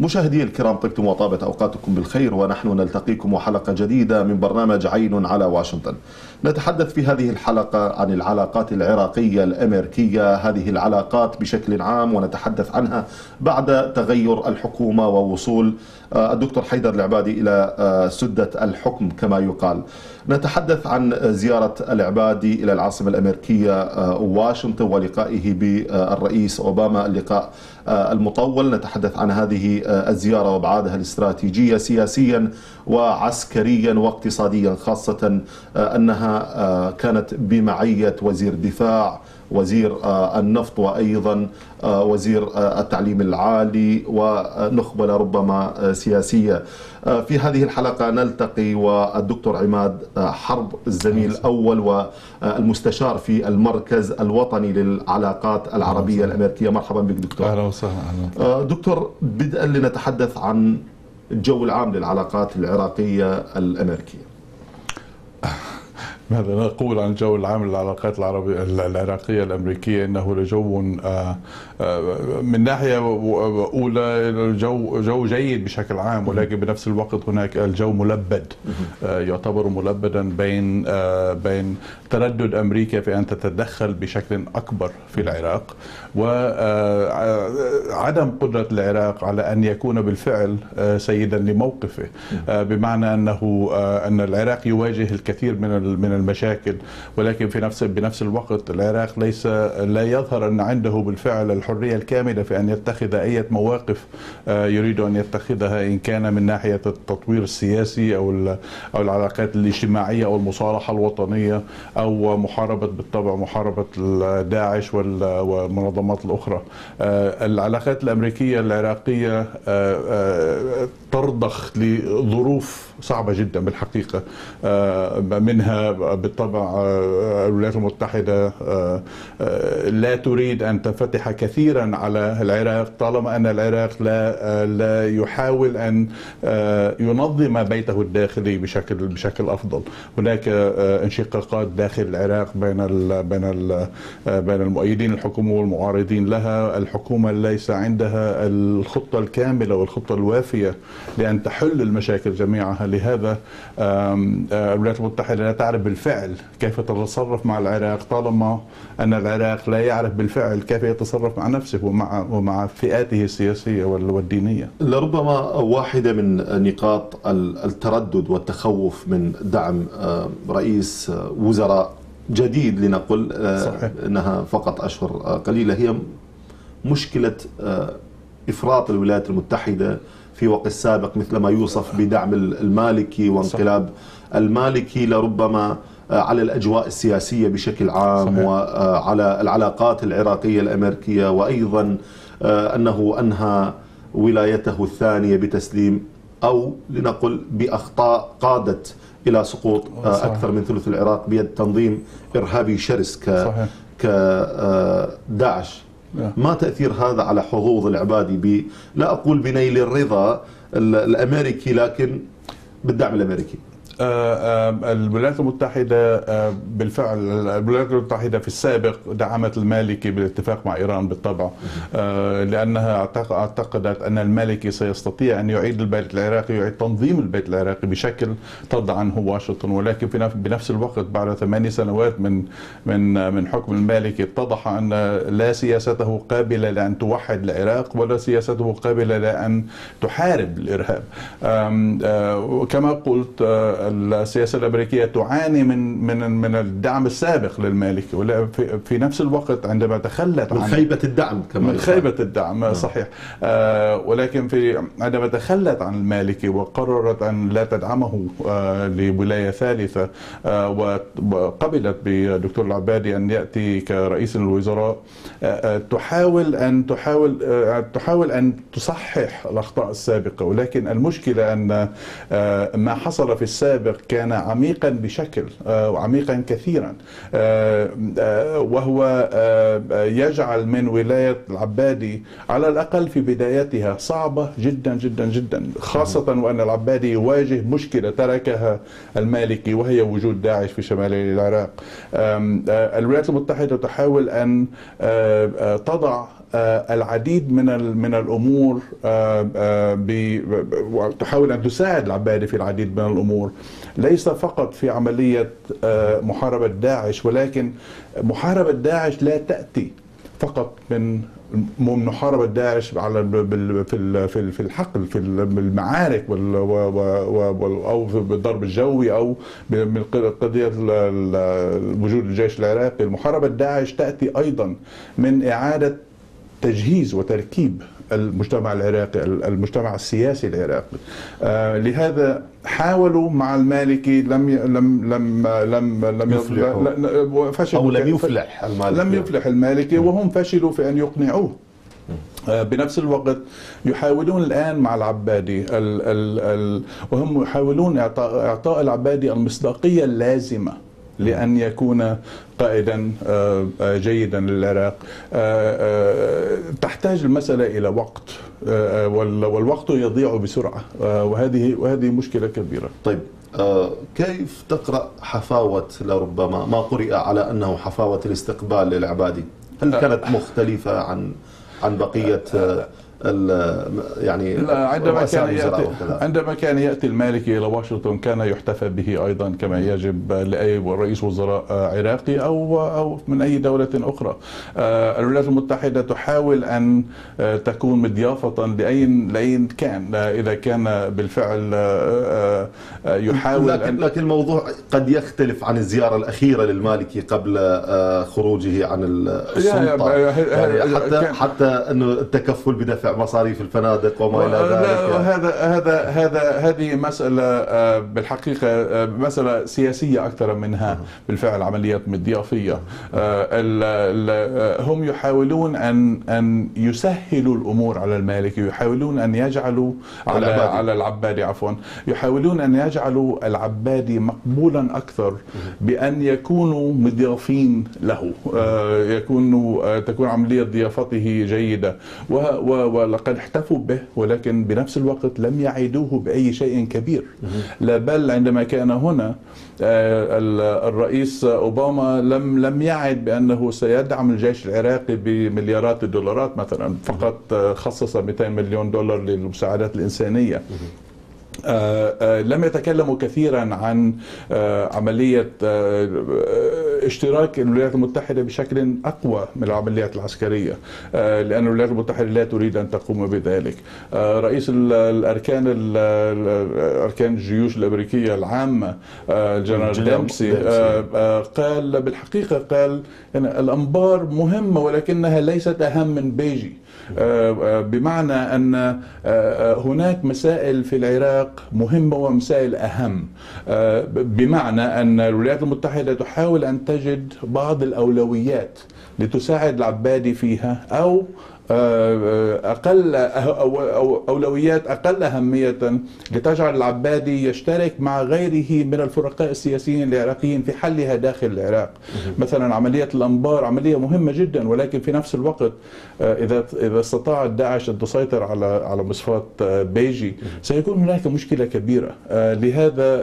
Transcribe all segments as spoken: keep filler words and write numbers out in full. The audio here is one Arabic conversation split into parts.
مشاهدي الكرام، طبتم وطابت أوقاتكم بالخير، ونحن نلتقيكم حلقة جديدة من برنامج عين على واشنطن. نتحدث في هذه الحلقة عن العلاقات العراقية الأمريكية، هذه العلاقات بشكل عام، ونتحدث عنها بعد تغير الحكومة ووصول الدكتور حيدر العبادي إلى سدة الحكم كما يقال. نتحدث عن زيارة العبادي إلى العاصمة الأمريكية واشنطن ولقائه بالرئيس أوباما، اللقاء المطول. نتحدث عن هذه الزيارة وأبعادها الاستراتيجية سياسيا وعسكريا واقتصاديا، خاصة أنها كانت بمعية وزير دفاع، وزير النفط، وأيضا وزير التعليم العالي، ونخبة ربما سياسية. في هذه الحلقة نلتقي والدكتور عماد حرب، الزميل الأول والمستشار في المركز الوطني للعلاقات العربية الأمريكية. مرحبا بك دكتور. أهلا وسهلا دكتور. بدءا لنتحدث عن الجو العام للعلاقات العراقية الأمريكية. ماذا نقول عن الجو العام للعلاقات العربية العراقية الأمريكية؟ إنه لجو من ناحية أولى جو جو جيد بشكل عام، ولكن بنفس الوقت هناك الجو ملبد، يعتبر ملبدا بين بين تردد أمريكا في أن تتدخل بشكل أكبر في العراق، وعدم قدرة العراق على أن يكون بالفعل سيدا لموقفه، بمعنى أنه أن العراق يواجه الكثير من من المشاكل، ولكن في نفس بنفس الوقت العراق ليس لا يظهر أن عنده بالفعل الحرية الكاملة في أن يتخذ أي مواقف يريد أن يتخذها، إن كان من ناحية التطوير السياسي أو أو العلاقات الاجتماعية أو المصالحة الوطنية أو محاربة، بالطبع محاربة داعش والمنظمات الأخرى. العلاقات الأمريكية العراقية ترضخ لظروف صعبة جدا بالحقيقة، منها بالطبع الولايات المتحدة لا تريد أن تنفتح كثيرا على العراق طالما أن العراق لا لا يحاول أن ينظم بيته الداخلي بشكل بشكل أفضل. هناك انشقاقات داخل العراق بين ال بين ال بين المؤيدين الحكومة والمعارضين لها. الحكومة ليس عندها الخطة الكاملة والخطة الوافية لأن تحل المشاكل جميعها، لهذا الولايات المتحدة لا تعرف بالفعل كيف تتصرف مع العراق طالما أن العراق لا يعرف بالفعل كيف يتصرف مع نفسه ومع ومع فئاته السياسية والدينية. لربما واحدة من نقاط التردد والتخوف من دعم رئيس وزراء جديد، لنقل صحيح. أنها فقط أشهر قليلة، هي مشكلة إفراط الولايات المتحدة في وقت سابق مثل ما يوصف بدعم المالكي وانقلاب المالكي، لربما على الأجواء السياسية بشكل عام. صحيح. وعلى العلاقات العراقية الأمريكية، وأيضا أنه أنهى ولايته الثانية بتسليم أو لنقل بأخطاء قادت إلى سقوط صحيح. أكثر من ثلث العراق بيد تنظيم إرهابي شرس كداعش. ما تأثير هذا على حظوظ العبادي ب... لا أقول بنيل الرضا الأمريكي لكن بالدعم الأمريكي؟ الولايات المتحدة بالفعل، الولايات المتحدة في السابق دعمت المالكي بالاتفاق مع إيران بالطبع، لأنها اعتقدت أن المالكي سيستطيع أن يعيد البيت العراقي، يعيد تنظيم البيت العراقي بشكل ترضى عنه واشنطن. ولكن بنفس الوقت بعد ثماني سنوات من من من حكم المالكي اتضح أن لا سياسته قابلة لأن توحد العراق، ولا سياسته قابلة لأن تحارب الإرهاب. كما قلت، السياسة الأمريكية تعاني من من من الدعم السابق للمالكي، ولا في, في نفس الوقت عندما تخلت عن خيبة الدعم كما من خيبة الدعم آه. صحيح آه ولكن في عندما تخلت عن المالكي وقررت أن لا تدعمه آه لولاية ثالثة، آه وقبلت بدكتور العبادي أن يأتي كرئيس للوزراء، آه تحاول أن تحاول آه تحاول أن تصحح الأخطاء السابقة. ولكن المشكلة أن آه ما حصل في السابق كان عميقا بشكل وعميقا كثيرا، وهو يجعل من ولاية العبادي على الأقل في بدايتها صعبة جدا جدا جدا، خاصة وأن العبادي يواجه مشكلة تركها المالكي وهي وجود داعش في شمال العراق. الولايات المتحدة تحاول أن تضع العديد من من الامور، وتحاول ان تساعد العبادي في العديد من الامور، ليس فقط في عمليه محاربه داعش، ولكن محاربه داعش لا تاتي فقط من من محاربه داعش على في في الحقل في المعارك او بالضرب الجوي او من قضيه وجود الجيش العراقي. محاربه داعش تاتي ايضا من اعاده تجهيز وتركيب المجتمع العراقي، المجتمع السياسي العراقي. آه لهذا حاولوا مع المالكي، لم لم لم لم لم يفلحوا، فشلوا أو لم يفلح المالكي لم يفلح المالكي وهم فشلوا في أن يقنعوه. بنفس الوقت يحاولون الآن مع العبادي ال ال ال وهم يحاولون إعطاء إعطاء العبادي المصداقية اللازمة لأن يكون قائدا جيدا للعراق. تحتاج المسألة إلى وقت، والوقت يضيع بسرعة، وهذه وهذه مشكلة كبيرة. طيب، كيف تقرأ حفاوة لربما ما قرئ على أنه حفاوة الاستقبال للعبادي؟ هل كانت مختلفة عن عن بقية يعني عندما كان يأتي عندما كان يأتي المالكي إلى واشنطن كان يحتفى به أيضا كما يجب لأي رئيس وزراء عراقي أو أو من أي دولة أخرى. الولايات المتحدة تحاول أن تكون مضيافة لأين لأين كان، إذا كان بالفعل يحاول. لكن, لكن الموضوع قد يختلف عن الزيارة الأخيرة للمالكي قبل خروجه عن السلطة، يعني حتى حتى أنه التكفل بدفع مصاريف الفنادق وما الى ذلك. هذا هذا هذا هذه مساله بالحقيقه مساله سياسيه اكثر منها بالفعل عمليات مضيافيه. هم يحاولون ان ان يسهلوا الامور على المالكي، يحاولون ان يجعلوا على على العبادي عفوا يحاولون ان يجعلوا العبادي مقبولا اكثر بان يكونوا مضيافين له، يكونوا تكون عمليه ضيافته جيده، و ولقد احتفوا به، ولكن بنفس الوقت لم يعيدوه بأي شيء كبير. لا، بل عندما كان هنا الرئيس أوباما لم لم يعد بأنه سيدعم الجيش العراقي بمليارات الدولارات مثلا، فقط خصص مئتين مليون دولار للمساعدات الإنسانية. آآ آآ لم يتكلموا كثيرا عن عملية آآ اشتراك الولايات المتحدة بشكل أقوى من العمليات العسكرية، لأن الولايات المتحدة لا تريد أن تقوم بذلك. رئيس الأركان الأركان الجيوش الأمريكية العامة الجنرال ديمسي قال بالحقيقة قال يعني الأنبار مهمة ولكنها ليست أهم من بيجي، بمعنى أن هناك مسائل في العراق مهمة ومسائل أهم، بمعنى أن الولايات المتحدة تحاول أن تجد بعض الأولويات لتساعد العبادي فيها، أو أقل أو أولويات أقل أهمية لتجعل العبادي يشترك مع غيره من الفرقاء السياسيين العراقيين في حلها داخل العراق. مثلا عملية الأنبار عملية مهمة جدا، ولكن في نفس الوقت إذا إذا استطاعت داعش أن تسيطر على على مصفات بيجي سيكون هناك مشكلة كبيرة. لهذا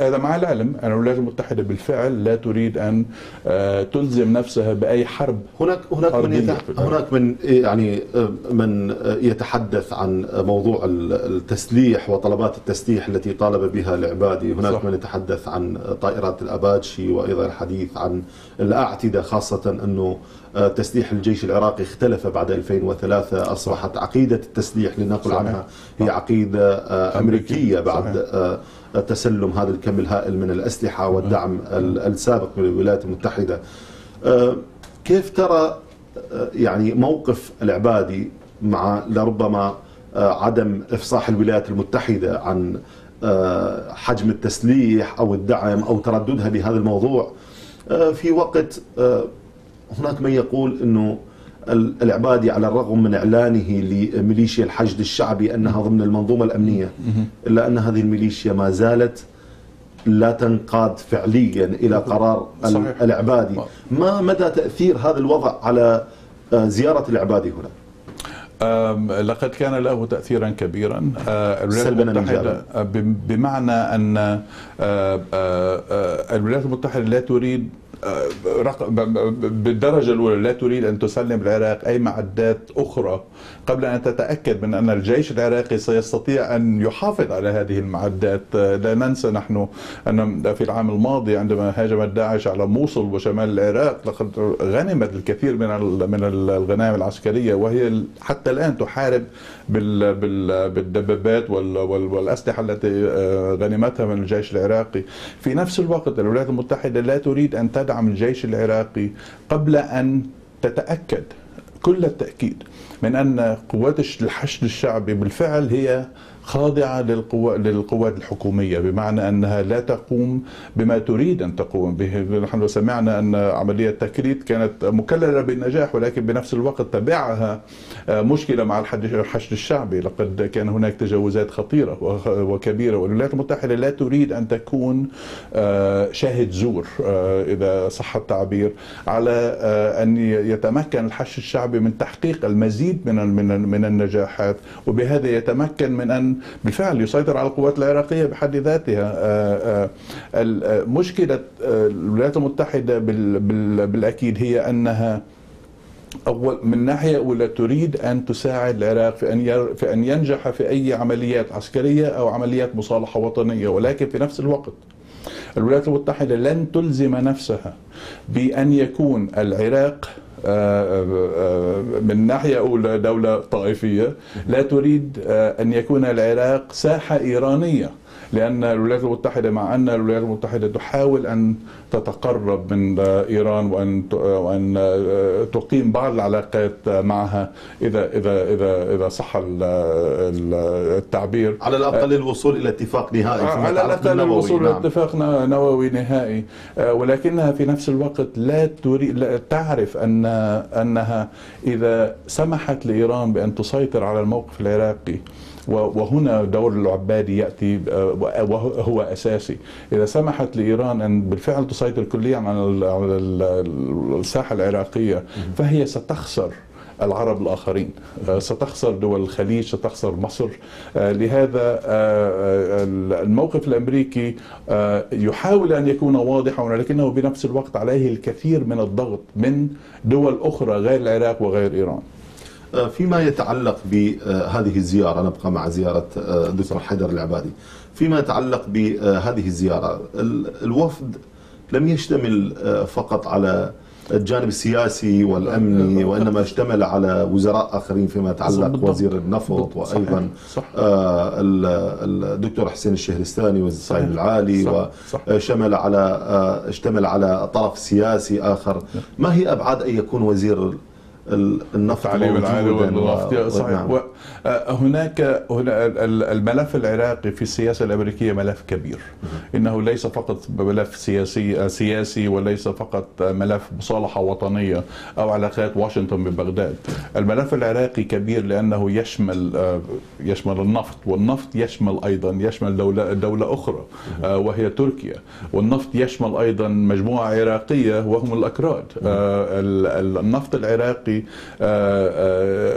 هذا مع العلم أن الولايات المتحدة بالفعل لا تريد أن تلزم نفسها بأي حرب. هناك هناك من هناك من يعني من يتحدث عن موضوع التسليح وطلبات التسليح التي طالب بها العبادي. هناك صح. من يتحدث عن طائرات الأباتشي، وأيضا الحديث عن الأعتدة، خاصة أنه تسليح الجيش العراقي اختلف بعد ألفين وثلاثة، أصبحت عقيدة التسليح لنقل عنها هي عقيدة أمريكية بعد صحيح. تسلم هذا الكم الهائل من الأسلحة والدعم السابق من الولايات المتحدة. كيف ترى يعني موقف العبادي مع لربما عدم إفصاح الولايات المتحدة عن حجم التسليح أو الدعم أو ترددها بهذا الموضوع، في وقت هناك من يقول أنه العبادي على الرغم من إعلانه لميليشيا الحشد الشعبي أنها ضمن المنظومة الأمنية، إلا أن هذه الميليشيا ما زالت لا تنقاد فعليا إلى قرار صحيح. العبادي. ما مدى تأثير هذا الوضع على زيارة العبادي هنا؟ لقد كان له تأثيرا كبيرا، الولايات المتحدة بمعنى أن الولايات المتحدة لا تريد بالدرجة الأولى لا تريد أن تسلم العراق أي معدات أخرى قبل أن تتأكد من أن الجيش العراقي سيستطيع أن يحافظ على هذه المعدات. لا ننسى نحن أن في العام الماضي عندما هاجمت داعش على موصل وشمال العراق لقد غنمت الكثير من من الغنائم العسكرية، وهي حتى الآن تحارب بالدبابات والأسلحة التي غنمتها من الجيش العراقي. في نفس الوقت الولايات المتحدة لا تريد أن تدعم الجيش العراقي قبل أن تتأكد كل التأكيد من أن قوات الحشد الشعبي بالفعل هي خاضعة للقوات الحكومية، بمعنى أنها لا تقوم بما تريد أن تقوم به. نحن سمعنا أن عملية التكريت كانت مكللة بالنجاح، ولكن بنفس الوقت تبعها مشكلة مع الحشد الشعبي، لقد كان هناك تجاوزات خطيرة وكبيرة. والولايات المتحدة لا تريد أن تكون شاهد زور إذا صح التعبير على أن يتمكن الحشد الشعبي من تحقيق المزيد من من النجاحات، وبهذا يتمكن من أن بالفعل يسيطر على القوات العراقية بحد ذاتها. مشكلة الولايات المتحدة بالأكيد هي أنها أول من ناحية أولى تريد أن تساعد العراق في أن في أن ينجح في أي عمليات عسكرية أو عمليات مصالحة وطنية، ولكن في نفس الوقت الولايات المتحدة لن تلزم نفسها بأن يكون العراق من ناحية أولى دولة طائفية، لا تريد أن يكون العراق ساحة إيرانية، لأن الولايات المتحدة مع أن الولايات المتحدة تحاول أن تتقرب من إيران وأن وأن تقيم بعض العلاقات معها إذا إذا إذا إذا صح التعبير، على الأقل الوصول إلى اتفاق نهائي، على الأقل الوصول إلى اتفاق نووي نهائي. ولكنها في نفس الوقت لا تريد، لا تعرف أن أنها إذا سمحت لإيران بأن تسيطر على الموقف العراقي، وهنا دور العبادي يأتي وهو أساسي، إذا سمحت لإيران أن بالفعل تسيطر كليا على الساحة العراقية فهي ستخسر العرب الآخرين، ستخسر دول الخليج، ستخسر مصر. لهذا الموقف الأمريكي يحاول أن يكون واضحا، ولكنه بنفس الوقت عليه الكثير من الضغط من دول أخرى غير العراق وغير إيران. فيما يتعلق بهذه الزيارة، نبقى مع زيارة الدكتور حيدر العبادي، فيما يتعلق بهذه الزيارة الوفد لم يشتمل فقط على الجانب السياسي والأمني، وإنما اشتمل على وزراء آخرين فيما يتعلق وزير النفط، وأيضا الدكتور حسين الشهرستاني وزير الصعيد العالي، وشمل على اشتمل على طرف سياسي آخر. ما هي أبعاد أن يكون وزير النفط موجودا؟ صحيح. و... هناك الملف العراقي في السياسة الأمريكية ملف كبير، إنه ليس فقط ملف سياسي سياسي وليس فقط ملف مصالحة وطنية أو علاقات واشنطن ببغداد. الملف العراقي كبير لأنه يشمل يشمل النفط، والنفط يشمل أيضا يشمل دولة دولة أخرى وهي تركيا، والنفط يشمل أيضا مجموعة عراقية وهم الأكراد. النفط العراقي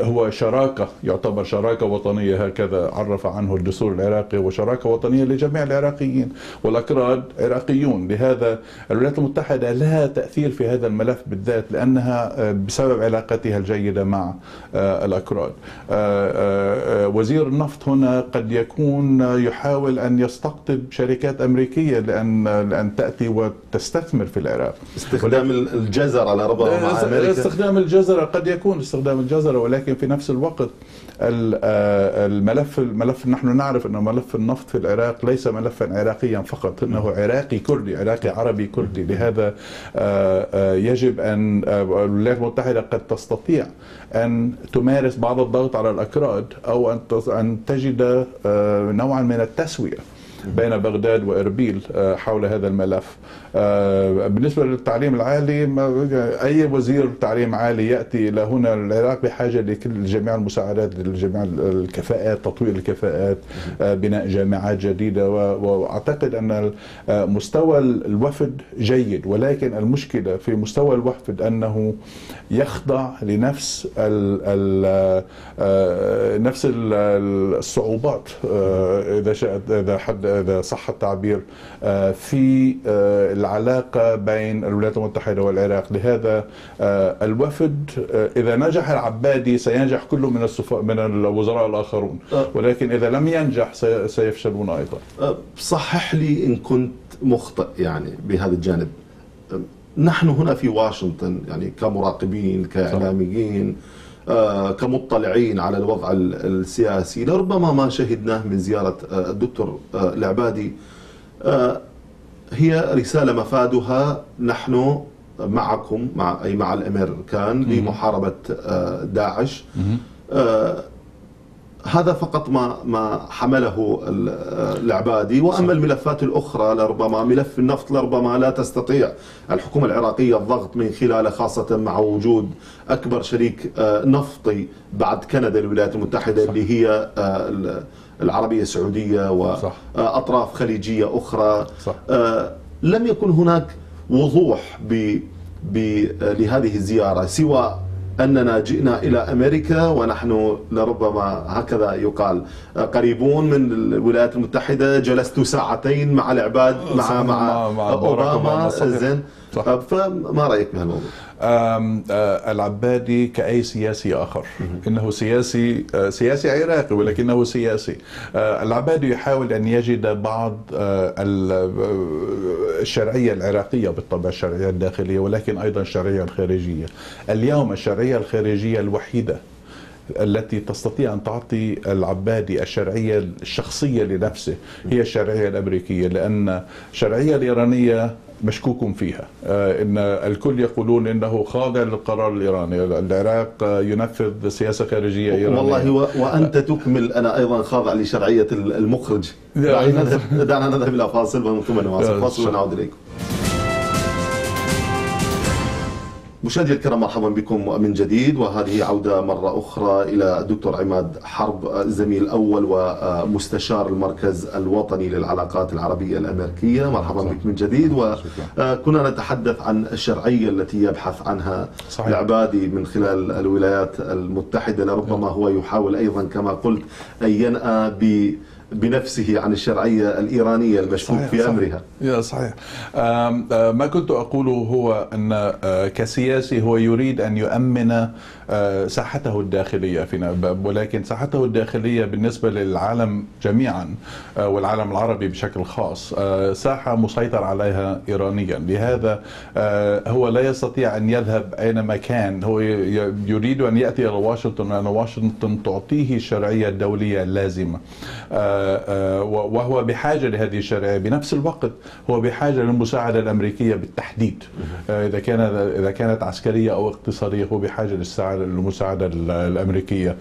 هو شراكة، يعتبر شراكة وطنية، هكذا عرف عنه الدستور العراقي، وشراكة وطنية لجميع العراقيين، والأكراد عراقيون. لهذا الولايات المتحدة لها تأثير في هذا الملف بالذات، لأنها بسبب علاقتها الجيدة مع الأكراد. وزير النفط هنا قد يكون يحاول أن يستقطب شركات أمريكية لأن لأن تأتي وتستثمر في العراق. استخدام الجزر على ربما مع أمريكا، استخدام الجزر قد يكون استخدام الجزر، ولكن في نفس الوقت الملف الملف نحن نعرف أن ملف النفط في العراق ليس ملفا عراقيا فقط، إنه عراقي كردي، عراقي عربي كردي. لهذا يجب أن الولايات المتحدة قد تستطيع أن تمارس بعض الضغط على الأكراد، أو أن تجد نوعا من التسوية بين بغداد وإربيل حول هذا الملف. بالنسبة للتعليم العالي، أي وزير تعليم عالي يأتي إلى هنا العراق بحاجة لجميع المساعدات، لجميع الكفاءات، تطوير الكفاءات، بناء جامعات جديدة. وأعتقد أن مستوى الوفد جيد، ولكن المشكلة في مستوى الوفد أنه يخضع لنفس ال ال نفس الصعوبات إذا شاءت إذا حد إذا صح التعبير في العلاقة بين الولايات المتحدة والعراق. لهذا الوفد إذا نجح العبادي سينجح كل من من الوزراء الآخرون، ولكن إذا لم ينجح سيفشلون أيضا. صحح لي إن كنت مخطئ يعني بهذا الجانب. نحن هنا في واشنطن يعني كمراقبين كإعلاميين آه كمطلعين على الوضع السياسي لربما ما شهدناه من زيارة آه الدكتور آه العبادي آه هي رسالة مفادها نحن معكم مع أي مع الأمريكان لمحاربة آه داعش. آه هذا فقط ما ما حمله العبادي، واما الملفات الاخرى لربما ملف النفط لربما لا تستطيع الحكومه العراقيه الضغط من خلاله، خاصه مع وجود اكبر شريك نفطي بعد كندا الولايات المتحده صح. اللي هي العربيه السعوديه واطراف خليجيه اخرى صح. لم يكن هناك وضوح ب لهذه الزياره سوى أننا جئنا إلى أمريكا ونحن لربما هكذا يقال قريبون من الولايات المتحدة. جلست ساعتين مع العباد مع مع, مع أوباما. زين فما رأيك بهالموضوع؟ العبادي كأي سياسي آخر إنه سياسي سياسي عراقي ولكنه سياسي. العبادي يحاول أن يجد بعض الشرعية العراقية، بالطبع الشرعية الداخلية ولكن أيضا الشرعية الخارجية. اليوم الشرعية الخارجية الوحيدة التي تستطيع أن تعطي العبادي الشرعية الشخصية لنفسه هي الشرعية الأمريكية، لأن الشرعية الإيرانية مشكوك فيها. إن الكل يقولون إنه خاضع للقرار الإيراني، العراق ينفذ سياسة خارجية إيرانية. والله وأنت تكمل أنا أيضا خاضع لشرعية المخرج. دعنا نذهب إلى فاصل ونكمل مواصل فاصل ونعود إليكم. مشاهدي الكرام مرحبا بكم من جديد، وهذه عودة مرة أخرى إلى الدكتور عماد حرب زميل أول ومستشار المركز الوطني للعلاقات العربية الأمريكية. مرحبا بك من جديد، وكنا نتحدث عن الشرعية التي يبحث عنها صحيح. العبادي من خلال الولايات المتحدة لربما هو يحاول أيضا كما قلت أن ينأى ب بنفسه عن الشرعية الإيرانية المشكوك في صحيح. أمرها. يا صحيح. ما كنت أقوله هو أن كسياسي هو يريد أن يؤمن ساحته الداخلية في، ولكن ساحته الداخلية بالنسبة للعالم جميعا والعالم العربي بشكل خاص ساحة مسيطر عليها إيرانيا. لهذا هو لا يستطيع أن يذهب أينما كان، هو يريد أن يأتي إلى واشنطن لأن واشنطن تعطيه الشرعية الدولية اللازمة، وهو بحاجة لهذه الشرعية. بنفس الوقت هو بحاجة للمساعدة الأمريكية بالتحديد، إذا كان إذا كانت عسكرية أو اقتصادية هو بحاجة للمساعدة الأمريكية.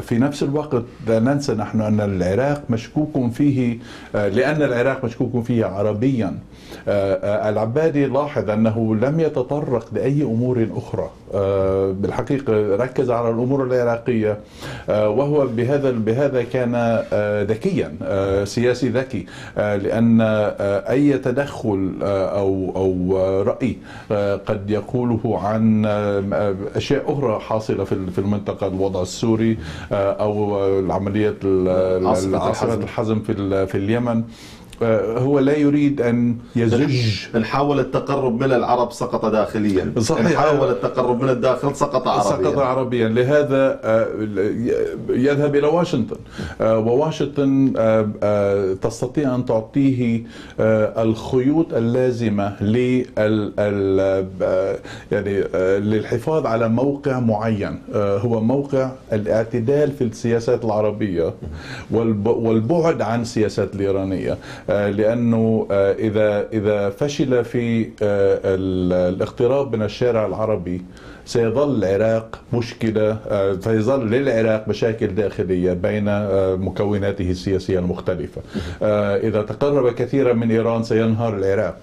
في نفس الوقت لا ننسى نحن أن العراق مشكوك فيه، لأن العراق مشكوك فيه عربيا. العبادي لاحظ أنه لم يتطرق لأي أمور أخرى، بالحقيقة ركز على الأمور العراقية، وهو بهذا بهذا كان ذكيا، سياسي ذكي، لأن أي تدخل أو أو رأي قد يقوله عن أشياء أخرى حاصلة في المنطقة، الوضع السوري أو العملية عاصفة الحزم في في اليمن، هو لا يريد أن يزج. إن حاول التقرب من العرب سقط داخليا. صحيح. إن حاول التقرب من الداخل سقط عربيا. سقط عربيا. لهذا يذهب إلى واشنطن، وواشنطن تستطيع أن تعطيه الخيوط اللازمة يعني للحفاظ على موقع معين، هو موقع الاعتدال في السياسات العربية والبعد عن السياسات الإيرانية. لأنه إذا إذا فشل في الاقتراب من الشارع العربي سيظل العراق مشكلة، سيظل للعراق مشاكل داخلية بين مكوناته السياسية المختلفة. إذا تقرب كثيرا من إيران سينهار العراق،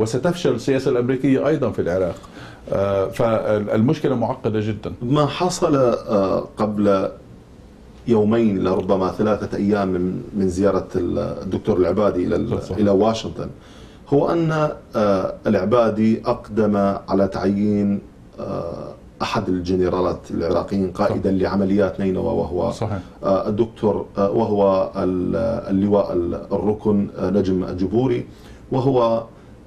وستفشل السياسة الأمريكية أيضا في العراق. فالمشكلة معقدة جدا. ما حصل قبل يومين لربما ثلاثة أيام من زيارة الدكتور العبادي إلى إلى واشنطن هو أن العبادي أقدم على تعيين أحد الجنرالات العراقيين قائدا لعمليات نينوى، وهو صحيح. الدكتور وهو اللواء الركن نجم الجبوري، وهو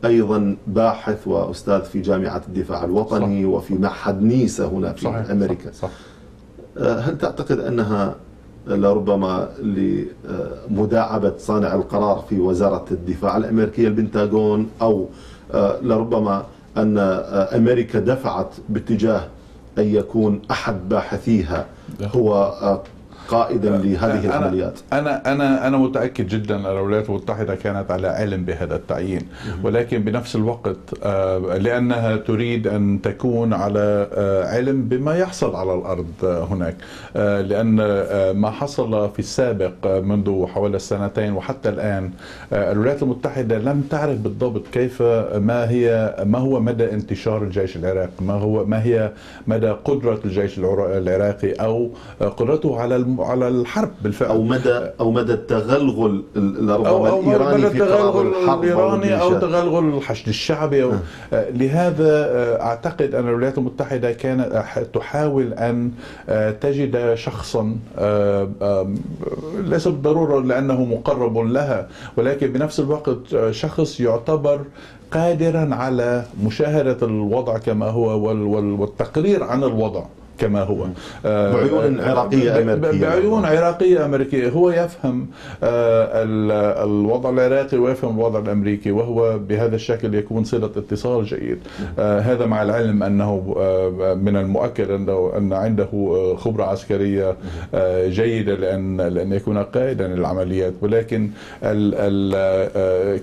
أيضا باحث وأستاذ في جامعة الدفاع الوطني صح. وفي معهد نيسا هنا في صحيح. أمريكا صح. هل تعتقد أنها لربما لمداعبة صانع القرار في وزارة الدفاع الأمريكية البنتاغون، أو لربما أن أمريكا دفعت باتجاه أن يكون أحد باحثيها هو قائدا لهذه العمليات؟ أنا أنا أنا متأكد جدا أن الولايات المتحدة كانت على علم بهذا التعيين، ولكن بنفس الوقت لأنها تريد أن تكون على علم بما يحصل على الأرض هناك، لأن ما حصل في السابق منذ حوالي سنتين وحتى الآن الولايات المتحدة لم تعرف بالضبط كيف ما هي ما هو مدى انتشار الجيش العراقي، ما هو ما هي مدى قدرة الجيش العراقي أو قدرته على الم على الحرب بالفعل، او مدى او مدى التغلغل ربما الايراني في قرار الحرب الايراني او تغلغل الحشد الشعبي أو أه. لهذا اعتقد ان الولايات المتحده كانت تحاول ان تجد شخصا ليس بالضروره لانه مقرب لها، ولكن بنفس الوقت شخص يعتبر قادرا على مشاهده الوضع كما هو والتقرير عن الوضع كما هو بعيون عراقية أمريكية بعيون عراقية أمريكية هو يفهم الوضع العراقي ويفهم الوضع الأمريكي، وهو بهذا الشكل يكون صلة اتصال جيد. هذا مع العلم أنه من المؤكد أن عنده خبرة عسكرية جيدة لأن لأن يكون قائدا للعمليات، ولكن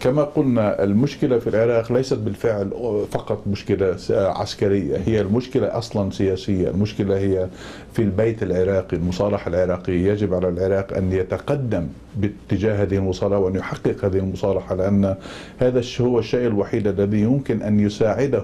كما قلنا المشكلة في العراق ليست بالفعل فقط مشكلة عسكرية، هي المشكلة أصلا سياسية. المشكلة هي في البيت العراقي، المصالحة العراقية، يجب على العراق أن يتقدم باتجاه هذه المصالحة وأن يحقق هذه المصالحة، لأن هذا هو الشيء الوحيد الذي يمكن أن يساعده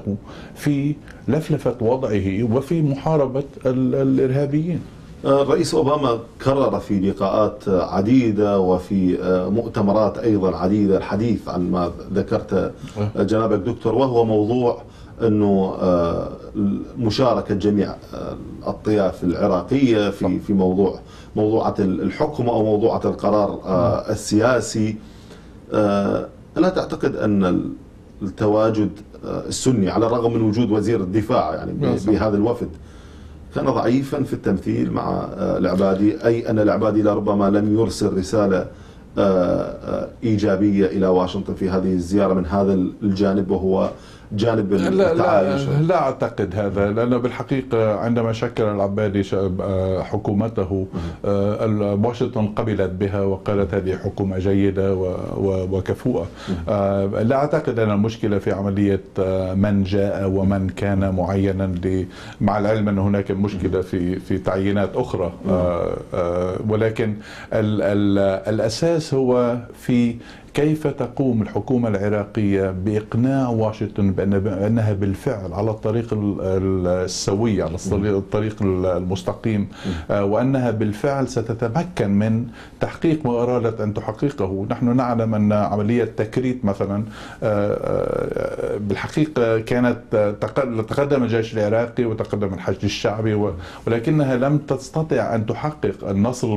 في لفلفة وضعه وفي محاربة الإرهابيين. الرئيس أوباما كرر في لقاءات عديدة وفي مؤتمرات أيضا عديدة الحديث عن ما ذكرت جنابك دكتور، وهو موضوع أنه مشاركة جميع الأطياف العراقية في في موضوع موضوعة الحكم أو موضوعة القرار السياسي. ألا تعتقد أن التواجد السني على الرغم من وجود وزير الدفاع يعني بهذا الوفد كان ضعيفا في التمثيل مع العبادي، أي أن العبادي لربما لم يرسل رسالة إيجابية إلى واشنطن في هذه الزيارة من هذا الجانب، وهو جانب لا, لا, لا أعتقد هذا، لأن بالحقيقة عندما شكل العبادي حكومته واشنطن قبلت بها وقالت هذه حكومة جيدة وكفؤة. لا أعتقد أن المشكلة في عملية من جاء ومن كان معينا، مع العلم أن هناك مشكلة في في تعيينات أخرى، ولكن ال ال الأساس هو في كيف تقوم الحكومة العراقية بإقناع واشنطن بأنها بالفعل على الطريق السوي، على الطريق المستقيم، وأنها بالفعل ستتمكن من تحقيق ما أرادت أن تحققه. نحن نعلم أن عملية تكريت مثلا بالحقيقة كانت تقدم الجيش العراقي وتقدم الحشد الشعبي، ولكنها لم تستطع أن تحقق النصر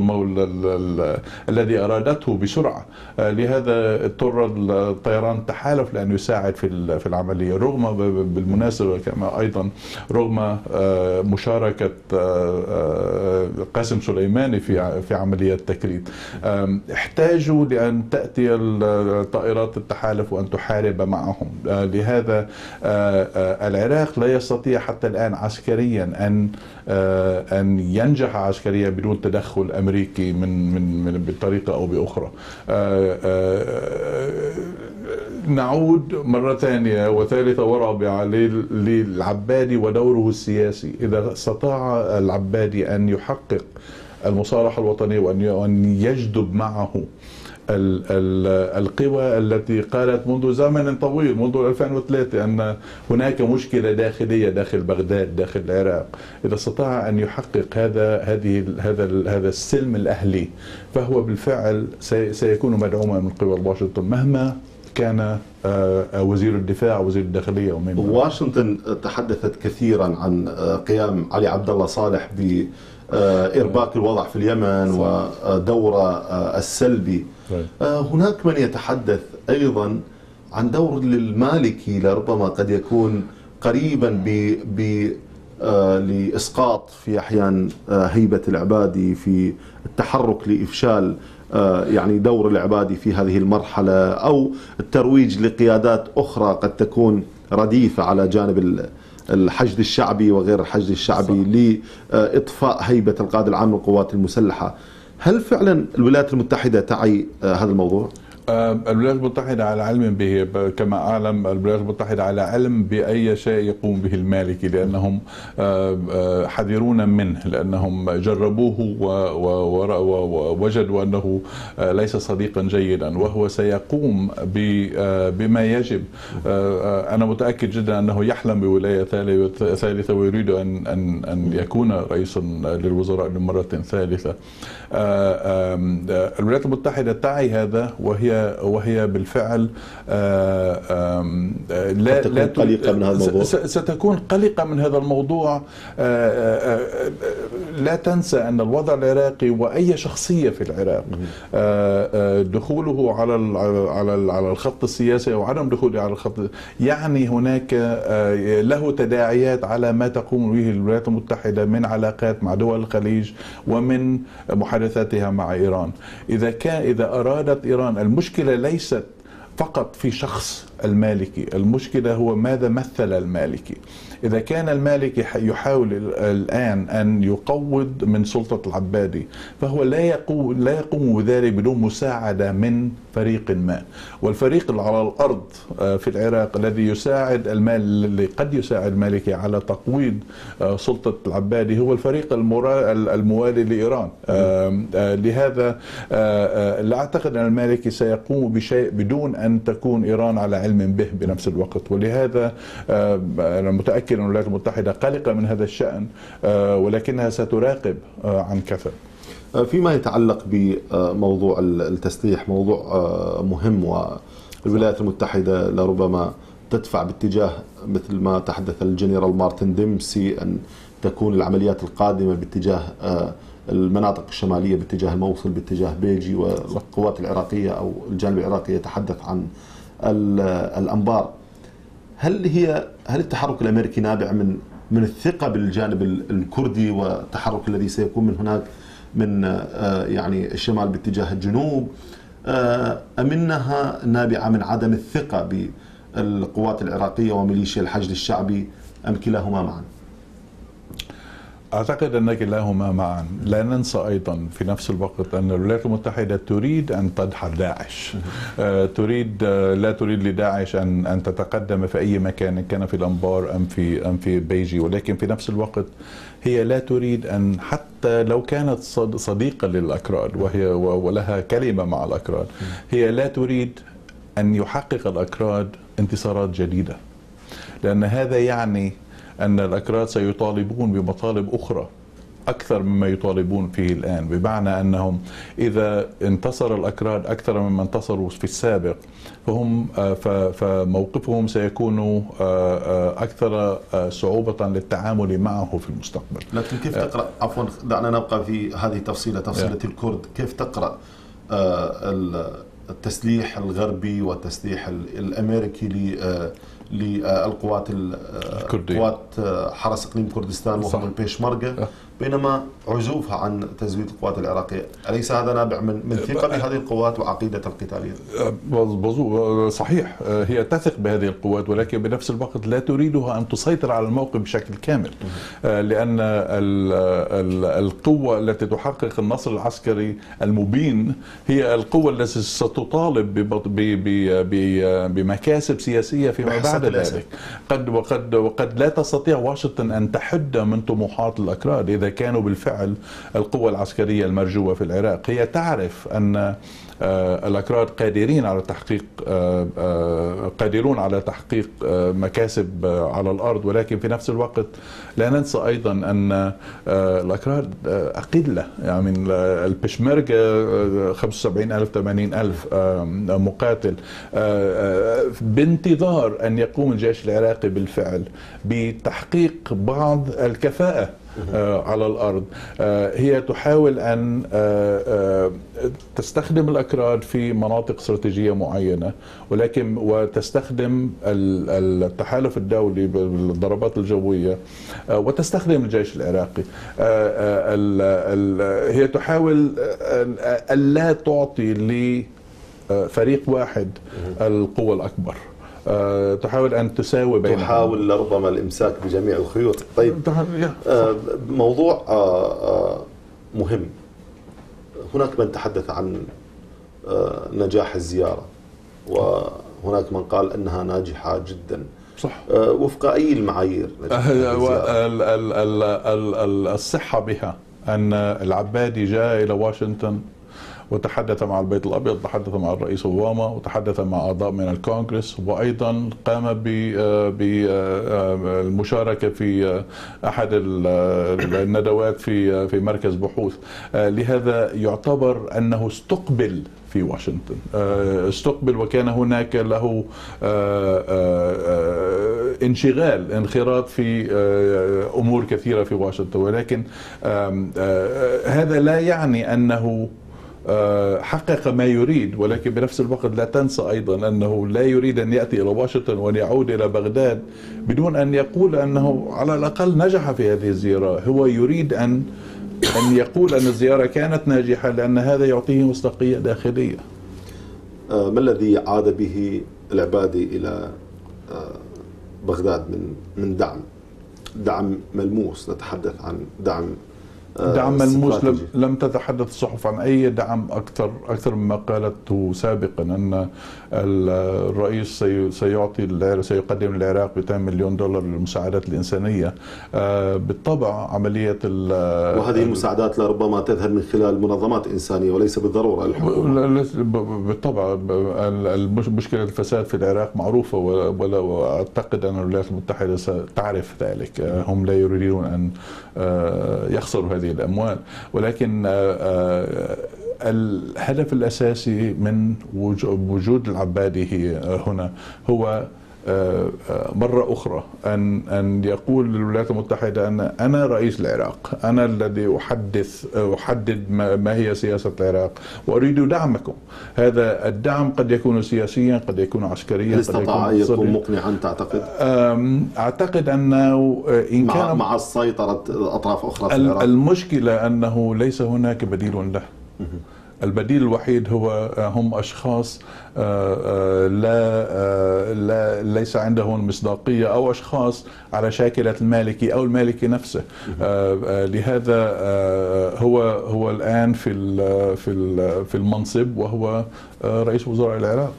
الذي أرادته بسرعة، لهذا اضطر الطيران التحالف لأن يساعد في في العملية، رغم بالمناسبة كما أيضا رغم مشاركة قاسم سليماني في في عملية تكريت. احتاجوا لأن تأتي الطائرات التحالف وأن تحارب معهم، لهذا العراق لا يستطيع حتى الآن عسكريا أن أن ينجح عسكريا بدون تدخل أمريكي من من, من بطريقة أو بأخرى. نعود مرة ثانية وثالثة ورابعة للعبادي ودوره السياسي. إذا استطاع العبادي أن يحقق المصالحة الوطنية وأن يجذب معه القوى التي قالت منذ زمن طويل، منذ ألفين وثلاثة، أن هناك مشكلة داخلية داخل بغداد، داخل العراق، إذا استطاع أن يحقق هذا هذه هذا هذا السلم الأهلي، فهو بالفعل سيكون مدعوما من قبل واشنطن مهما كان وزير الدفاع وزير الداخلية ومن واشنطن تحدثت كثيرا عن قيام علي عبد الله صالح بإرباك الوضع في اليمن ودوره السلبي. هناك من يتحدث أيضا عن دور للمالكي لربما قد يكون قريبا ب ب لإسقاط في أحيان هيبة العبادي، في التحرك لإفشال يعني دور العبادي في هذه المرحلة، أو الترويج لقيادات أخرى قد تكون رديفة على جانب الحشد الشعبي وغير الحشد الشعبي لإطفاء هيبة القائد العام للقوات المسلحة. هل فعلا الولايات المتحدة تعي هذا الموضوع؟ الولايات المتحدة على علم به، كما أعلم الولايات المتحدة على علم بأي شيء يقوم به المالكي، لأنهم حذرون منه، لأنهم جربوه ووجدوا أنه ليس صديقا جيدا، وهو سيقوم بما يجب. أنا متأكد جدا أنه يحلم بولاية ثالثة ويريد أن أن يكون رئيسا للوزراء لمرة ثالثة. الولايات المتحدة تعي هذا، وهي وهي بالفعل لا لا قلقة من هذا الموضوع، ستكون قلقة من هذا الموضوع. لا تنسى أن الوضع العراقي وأي شخصية في العراق دخوله على على على الخط السياسي أو عدم دخوله على الخط يعني هناك له تداعيات على ما تقوم به الولايات المتحدة من علاقات مع دول الخليج ومن محادثاتها مع إيران. إذا كان إذا أرادت إيران، المشكلة ليست فقط في شخص المالكي، المشكلة هو ماذا مثل المالكي. إذا كان المالكي يحاول الآن أن يقوض من سلطة العبادي، فهو لا يقوم لا يقوم بذلك بدون مساعدة من فريق ما، والفريق على الأرض في العراق الذي يساعد المال اللي قد يساعد المالكي على تقويض سلطة العبادي هو الفريق الموالي لإيران. لهذا لا أعتقد أن المالكي سيقوم بشيء بدون أن تكون إيران على علم به بنفس الوقت، ولهذا أنا متأكد أن الولايات المتحدة قلقة من هذا الشأن، ولكنها ستراقب عن كثب. فيما يتعلق بموضوع التسليح، موضوع مهم، والولايات المتحدة لربما تدفع باتجاه مثل ما تحدث الجنرال مارتن ديمسي أن تكون العمليات القادمة باتجاه المناطق الشمالية، باتجاه الموصل، باتجاه بيجي، والقوات العراقية أو الجانب العراقي يتحدث عن الأنبار. هل هي هل التحرك الامريكي نابع من من الثقه بالجانب الكردي والتحرك الذي سيكون من هناك من يعني الشمال باتجاه الجنوب، ام انها نابعه من عدم الثقه بالقوات العراقيه وميليشيا الحشد الشعبي، ام كلاهما معا؟ أعتقد أن كلاهما معا. لا ننسى أيضا في نفس الوقت أن الولايات المتحدة تريد أن تدحر داعش، تريد لا تريد لداعش أن أن تتقدم في أي مكان، كان في الأنبار أم في أم في بيجي، ولكن في نفس الوقت هي لا تريد أن حتى لو كانت صديقة للأكراد وهي ولها كلمة مع الأكراد، هي لا تريد أن يحقق الأكراد انتصارات جديدة، لأن هذا يعني أن الأكراد سيطالبون بمطالب أخرى أكثر مما يطالبون فيه الآن، بمعنى أنهم إذا انتصر الأكراد أكثر مما انتصروا في السابق فهم فموقفهم سيكون أكثر صعوبة للتعامل معه في المستقبل. لكن كيف تقرأ، عفوا دعنا نبقى في هذه تفصيلة تفصيلة الكرد، كيف تقرأ التسليح الغربي والتسليح الأمريكي ل للقوات القوات حرس اقليم كردستان وهم البيشمركة بينما عزوفها عن تزويد القوات العراقية، أليس هذا نابع من من ثقة بهذه القوات وعقيدة القتالية؟ صحيح، هي تثق بهذه القوات، ولكن بنفس الوقت لا تريدها أن تسيطر على الموقف بشكل كامل، لأن القوة التي تحقق النصر العسكري المبين هي القوة التي ستطالب بمكاسب سياسية فيما بعد ذلك. قد وقد وقد لا تستطيع واشنطن أن تحد من طموحات الأكراد. إذا كانوا بالفعل القوة العسكرية المرجوة في العراق. هي تعرف أن الأكراد قادرين على تحقيق قادرون على تحقيق مكاسب على الأرض، ولكن في نفس الوقت لا ننسى أيضا أن الأكراد أقلة، يعني البشمركة خمسة وسبعين ألف ثمانين ألف مقاتل، بانتظار أن يقوم الجيش العراقي بالفعل بتحقيق بعض الكفاءة على الأرض. هي تحاول أن تستخدم الأكراد في مناطق استراتيجية معينة، ولكن وتستخدم التحالف الدولي بالضربات الجوية وتستخدم الجيش العراقي. هي تحاول ألا تعطي لفريق واحد القوة الأكبر، تحاول أن تساوي بينهم، تحاول ربما الإمساك بجميع الخيوط. طيب، موضوع مهم، هناك من تحدث عن نجاح الزيارة وهناك من قال أنها ناجحة جدا، صح، وفق أي المعايير؟ الصحة بها أن العبادي جاء إلى واشنطن وتحدث مع البيت الأبيض، تحدث مع الرئيس أوباما، وتحدث مع أعضاء من الكونغرس، وأيضا قام بالمشاركة في أحد الندوات في في مركز بحوث. لهذا يعتبر أنه استقبل في واشنطن، استقبل وكان هناك له انشغال انخراط في أمور كثيرة في واشنطن، ولكن هذا لا يعني أنه حقق ما يريد، ولكن بنفس الوقت لا تنسى أيضا أنه لا يريد أن يأتي إلى واشنطن وأن يعود إلى بغداد بدون أن يقول أنه على الأقل نجح في هذه الزيارة. هو يريد أن أن يقول أن الزيارة كانت ناجحة، لأن هذا يعطيه مصداقية داخلية. ما الذي عاد به العبادي إلى بغداد من من دعم دعم ملموس؟ نتحدث عن دعم دعم ملموس، لم تتحدث الصحف عن أي دعم أكثر أكثر مما قالته سابقا، أن الرئيس سيعطي سيقدم للعراق مئتين مليون دولار للمساعدات الإنسانية. بالطبع عملية وهذه المساعدات لربما تذهب من خلال منظمات إنسانية وليس بالضرورة الحكومة. بالطبع مشكلة الفساد في العراق معروفة، وأعتقد أن الولايات المتحدة تعرف ذلك، هم لا يريدون أن يخسروا هذه الأموال، ولكن الهدف الأساسي من وجود العبادي هنا هو مرة أخرى أن أن يقول للولايات المتحدة أن أنا رئيس العراق، أنا الذي أحدث أحدد ما هي سياسة العراق وأريد دعمكم. هذا الدعم قد يكون سياسيا، قد يكون عسكريا، قد يكون يكون مقنعا. تعتقد؟ أعتقد أنه إن مع كان مع السيطرة أطراف أخرى في العراق، المشكلة أنه ليس هناك بديل له. البديل الوحيد هو هم أشخاص لا لا ليس عندهم مصداقية، أو أشخاص على شاكلة المالكي أو المالكي نفسه. لهذا هو هو الآن في في في المنصب وهو رئيس وزراء العراق.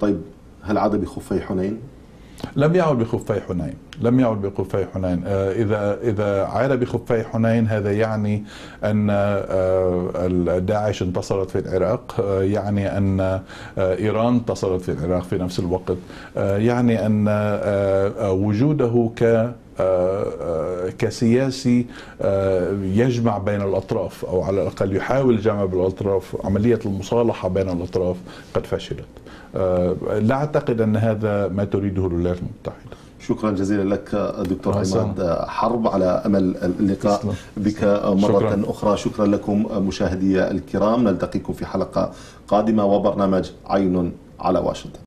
طيب، هل عاد بخفي حنين؟ لم يعد بخفي حنين، لم يعد بخفي حنين. إذا إذا عاد بخفي حنين هذا يعني أن داعش انتصرت في العراق، يعني أن إيران انتصرت في العراق في نفس الوقت، يعني أن وجوده ك كسياسي يجمع بين الأطراف، أو على الأقل يحاول الجمع بين الأطراف. عملية المصالحة بين الأطراف قد فشلت. لا أعتقد أن هذا ما تريده الولايات المتحدة. شكرا جزيلا لك دكتور عماد حرب، على أمل اللقاء أسلام. بك مرة شكرا. أخرى. شكرا لكم مشاهدي الكرام، نلتقيكم في حلقة قادمة وبرنامج عين على واشنطن.